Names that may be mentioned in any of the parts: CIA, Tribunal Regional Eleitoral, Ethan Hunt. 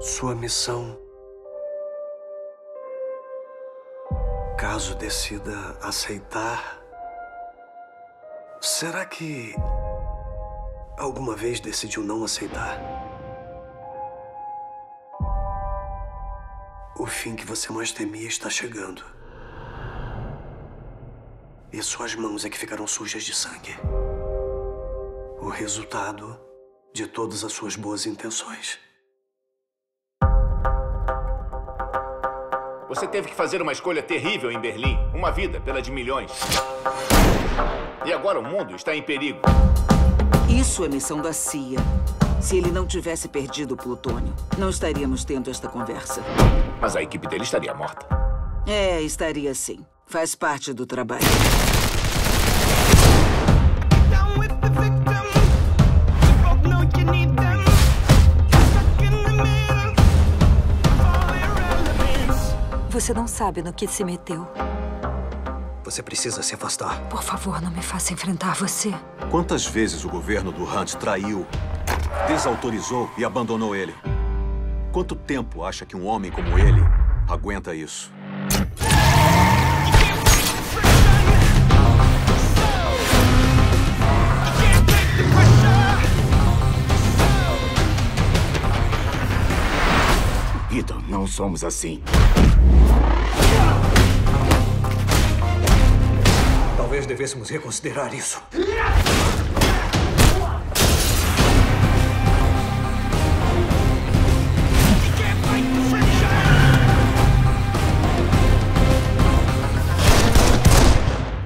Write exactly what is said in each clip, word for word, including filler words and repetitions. Sua missão, caso decida aceitar, será que alguma vez decidiu não aceitar? O fim que você mais temia está chegando. E suas mãos é que ficarão sujas de sangue. O resultado de todas as suas boas intenções. Você teve que fazer uma escolha terrível em Berlim. Uma vida pela de milhões. E agora o mundo está em perigo. Isso é missão da C I A. Se ele não tivesse perdido o plutônio, não estaríamos tendo esta conversa. Mas a equipe dele estaria morta. É, estaria sim. Faz parte do trabalho. Você não sabe no que se meteu. Você precisa se afastar. Por favor, não me faça enfrentar você. Quantas vezes o governo do Hunt traiu, desautorizou e abandonou ele? Quanto tempo acha que um homem como ele aguenta isso? Ethan, não somos assim. Talvez devêssemos reconsiderar isso.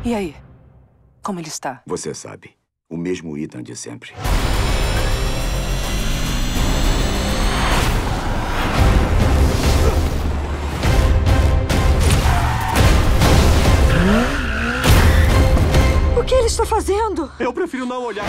E aí? Como ele está? Você sabe. O mesmo Ethan de sempre. O que ele está fazendo? Eu prefiro não olhar.